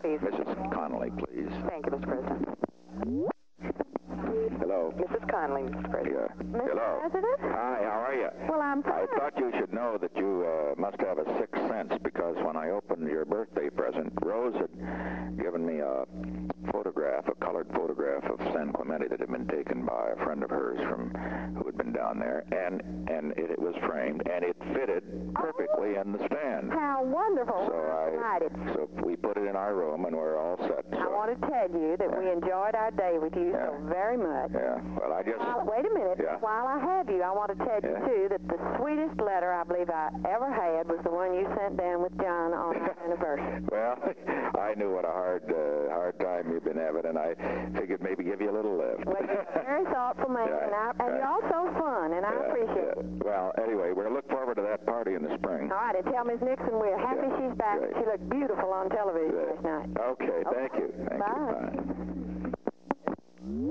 Please. Mrs. Connally, please. Thank you, Mr. President. Hello. Mrs. Connally, Mr. President. Yeah. Mr. Hello. President? Hi, how are you? Well, I'm fine. I thought you should know that you must have a sixth sense, because when I opened your birthday present, Rose had given me a photograph, a colored photograph of San Clemente that had been taken by a friend of hers from who had been down there, and it was framed, and it fitted perfectly in the stand. How wonderful. So we put it in our room, and we're all set. So. I want to tell you that we enjoyed our day with you so very much. Yeah, well, I just... wait a minute. Yeah. While I have you, I want to tell you, too, that the sweetest letter I believe I ever had was the one you sent down with John on our anniversary. Well, I knew what a hard time you've been having, and I figured maybe give you a little lift. Well, you're a very thoughtful man, and you're also fun, and I appreciate it. Well, anyway, we're looking forward to that party in the spring. All right, and tell Ms. Nixon we're happy she's back. She looked beautiful on television last night. Okay, thank you. Thank you. Bye.